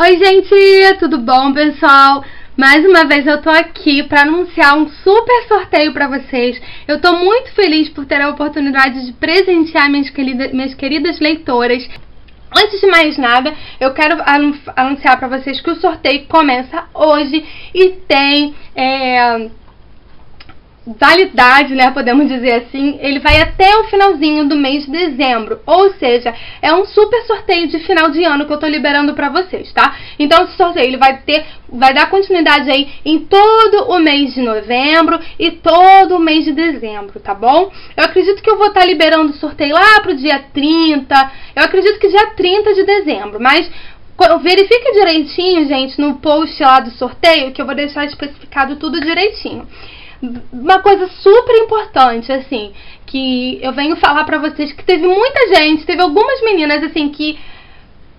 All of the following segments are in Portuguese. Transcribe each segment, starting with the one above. Oi gente, tudo bom pessoal? Mais uma vez eu tô aqui pra anunciar um super sorteio pra vocês. Eu tô muito feliz por ter a oportunidade de presentear minhas queridas leitoras. Antes de mais nada, eu quero anunciar pra vocês que o sorteio começa hoje e tem validade, né, podemos dizer assim, ele vai até o finalzinho do mês de dezembro, ou seja, é um super sorteio de final de ano que eu tô liberando pra vocês, tá? Então esse sorteio ele vai dar continuidade aí em todo o mês de novembro e todo o mês de dezembro, tá bom? Eu acredito que eu vou estar liberando o sorteio lá pro dia 30, eu acredito que dia 30 de dezembro, mas verifique direitinho, gente, no post lá do sorteio, que eu vou deixar especificado tudo direitinho. Uma coisa super importante, assim, que eu venho falar pra vocês que teve muita gente, teve algumas meninas, assim, que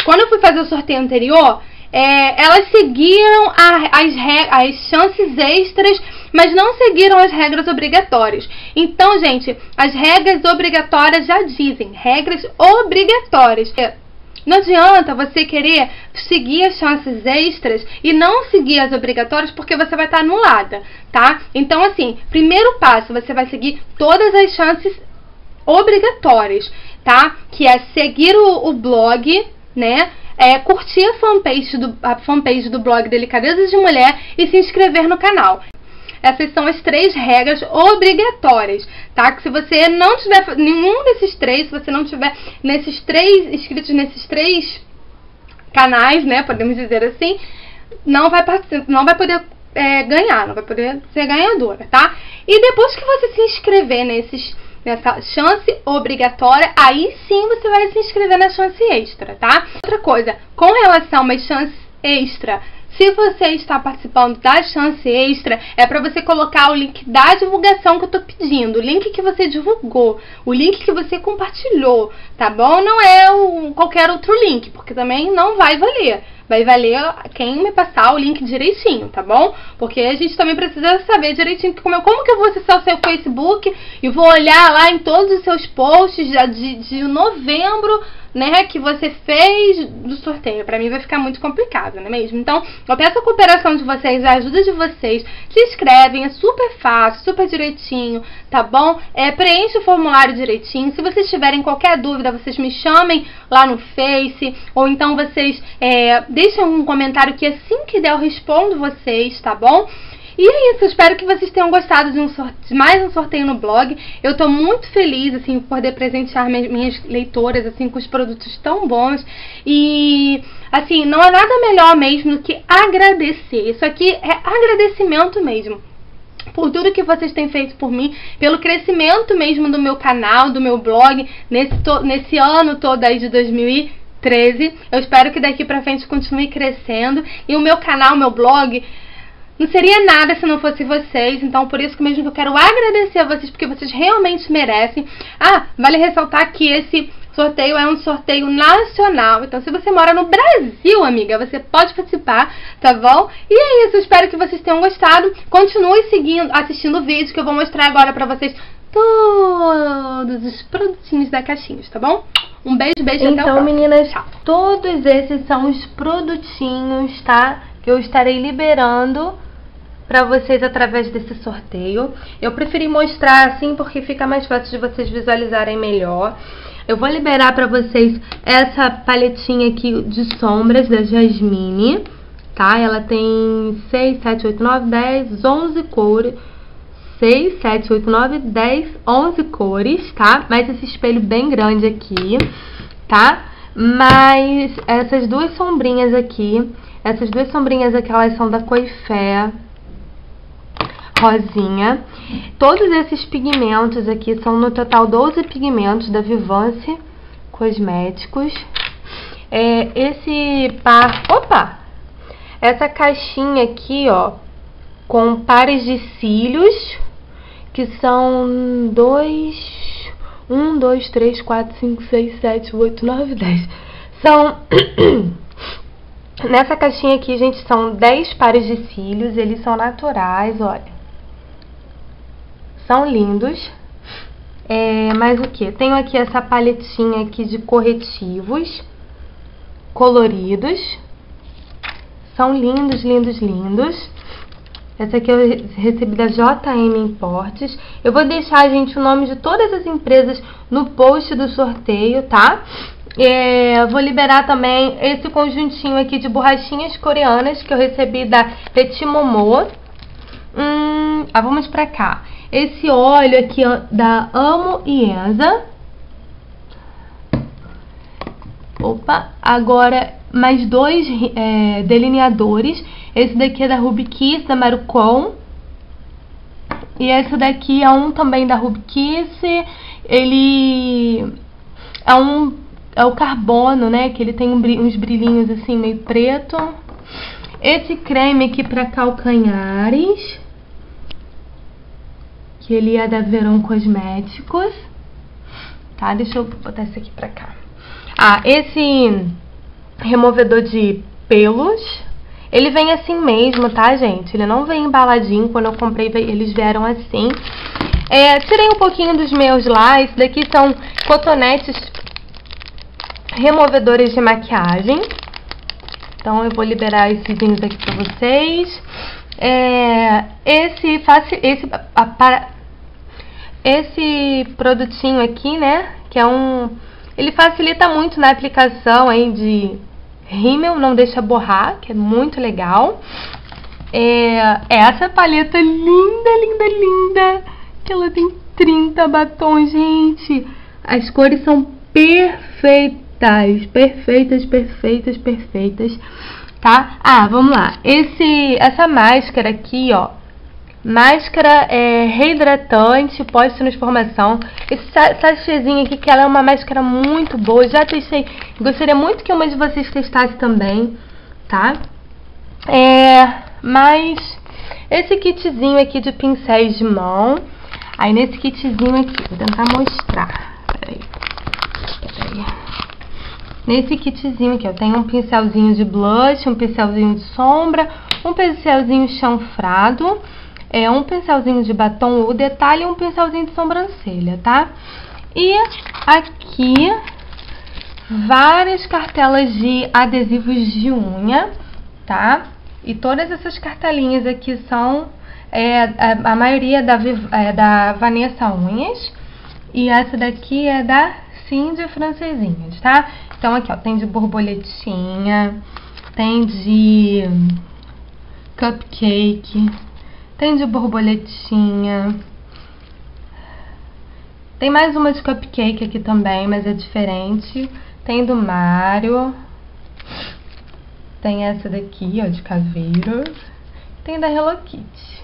quando eu fui fazer o sorteio anterior, elas seguiram as chances extras, mas não seguiram as regras obrigatórias. Então, gente, as regras obrigatórias já dizem, regras obrigatórias. Não adianta você querer seguir as chances extras e não seguir as obrigatórias, porque você vai estar anulada, tá? Então, assim, primeiro passo, você vai seguir todas as chances obrigatórias, tá? Que é seguir o blog, né? Curtir a fanpage do blog Delicadezas de Mulher e se inscrever no canal. Essas são as três regras obrigatórias, tá? Que se você não tiver nenhum desses três, se você não tiver nesses três inscritos nesses três canais, né, podemos dizer assim, não vai poder ganhar, não vai poder ser ganhadora, tá? E depois que você se inscrever nessa chance obrigatória, aí sim você vai se inscrever na chance extra, tá? Outra coisa, com relação a uma chance extra, se você está participando da chance extra, é para você colocar o link da divulgação que eu tô pedindo, o link que você divulgou, o link que você compartilhou, tá bom? Não é qualquer outro link, porque também não vai valer. Vai valer quem me passar o link direitinho, tá bom? Porque a gente também precisa saber direitinho como que eu vou acessar o seu Facebook e vou olhar lá em todos os seus posts de novembro, né, que você fez do sorteio. Pra mim vai ficar muito complicado, não é mesmo? Então, eu peço a cooperação de vocês, a ajuda de vocês. Se inscrevem, é super fácil, super direitinho, tá bom? Preenche o formulário direitinho. Se vocês tiverem qualquer dúvida, vocês me chamem lá no Face, ou então vocês... Deixem um comentário que assim que der eu respondo vocês, tá bom? E é isso, eu espero que vocês tenham gostado de mais um sorteio no blog. Eu tô muito feliz, assim, por poder presentear minhas leitoras, assim, com os produtos tão bons. E, assim, não é nada melhor mesmo do que agradecer. Isso aqui é agradecimento mesmo. Por tudo que vocês têm feito por mim, pelo crescimento mesmo do meu canal, do meu blog, nesse ano todo aí de 2013, eu espero que daqui pra frente continue crescendo, e o meu canal, meu blog, não seria nada se não fosse vocês, então por isso que mesmo que eu quero agradecer a vocês, porque vocês realmente merecem. Ah, vale ressaltar que esse sorteio é um sorteio nacional, então se você mora no Brasil, amiga, você pode participar, tá bom? E é isso, eu espero que vocês tenham gostado, continue assistindo o vídeo que eu vou mostrar agora pra vocês todos os produtinhos da caixinha, tá bom? Um beijo, beijo, até o próximo. Então, meninas, tchau. Todos esses são os produtinhos, tá? Que eu estarei liberando pra vocês através desse sorteio. Eu preferi mostrar assim porque fica mais fácil de vocês visualizarem melhor. Eu vou liberar pra vocês essa paletinha aqui de sombras da Jasmine, tá? Ela tem 6, 7, 8, 9, 10, 11 cores. 6, 7, 8, 9, 10, 11 cores, tá? Mais esse espelho bem grande aqui, tá? Mais essas duas sombrinhas aqui. Essas duas sombrinhas aqui, elas são da Coifé, rosinha. Todos esses pigmentos aqui são no total 12 pigmentos da Vivance Cosméticos. Esse par... Opa! Essa caixinha aqui, ó, com pares de cílios... Que são 1, 2, 3, 4, 5, 6, 7, 8, 9, 10. São... Nessa caixinha aqui, gente, são 10 pares de cílios. Eles são naturais, olha. São lindos. Mas o que? Tenho aqui essa paletinha aqui de corretivos coloridos. São lindos, lindos, lindos. Essa aqui eu recebi da JM Importes. Eu vou deixar, gente, o nome de todas as empresas no post do sorteio, tá? Vou liberar também esse conjuntinho aqui de borrachinhas coreanas que eu recebi da Petimomoa. Vamos pra cá. Esse óleo aqui da Amo Ienza. Opa, agora mais dois delineadores. Esse daqui é da Rubikiss, da Marucon. E esse daqui é um também da Rubikiss. Ele é o carbono, né? Que ele tem uns brilhinhos assim, meio preto. Esse creme aqui pra calcanhares, que ele é da Verão Cosméticos. Tá, deixa eu botar esse aqui pra cá. Esse removedor de pelos, ele vem assim mesmo, tá, gente? Ele não vem embaladinho. Quando eu comprei, eles vieram assim. Tirei um pouquinho dos meus lá. Esse daqui são cotonetes removedores de maquiagem. Então, eu vou liberar esses vinhos aqui pra vocês. Esse produtinho aqui, né? Que é ele facilita muito na aplicação aí de rímel, não deixa borrar, que é muito legal. Essa paleta linda, linda, linda, que ela tem 30 batons, gente. As cores são perfeitas, perfeitas, perfeitas, perfeitas, tá? Vamos lá. Essa máscara aqui, ó. Máscara reidratante pós-transformação. Esse sachêzinho aqui, que ela é uma máscara muito boa. Já testei. Gostaria muito que uma de vocês testasse também, tá? Mas esse kitzinho aqui de pincéis de mão. Aí nesse kitzinho aqui, vou tentar mostrar. Peraí. Nesse kitzinho aqui, eu tenho um pincelzinho de blush, um pincelzinho de sombra, um pincelzinho chanfrado. Um pincelzinho de batom ou detalhe e um pincelzinho de sobrancelha, tá? E aqui, várias cartelas de adesivos de unha, tá? E todas essas cartelinhas aqui são, a maioria da Vanessa Unhas. E essa daqui é da Cindy Francesinhas, tá? Então aqui, ó, tem de borboletinha, tem de cupcake, tem de borboletinha. Tem mais uma de cupcake aqui também, mas é diferente. Tem do Mario. Tem essa daqui, ó, de caveiro. Tem da Hello Kitty.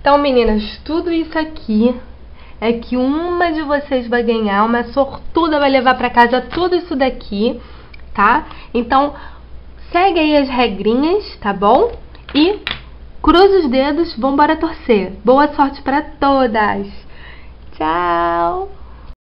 Então, meninas, tudo isso aqui é que uma de vocês vai ganhar. Uma sortuda vai levar pra casa tudo isso daqui, tá? Então, segue aí as regrinhas, tá bom? E cruza os dedos, vambora torcer. Boa sorte pra todas. Tchau!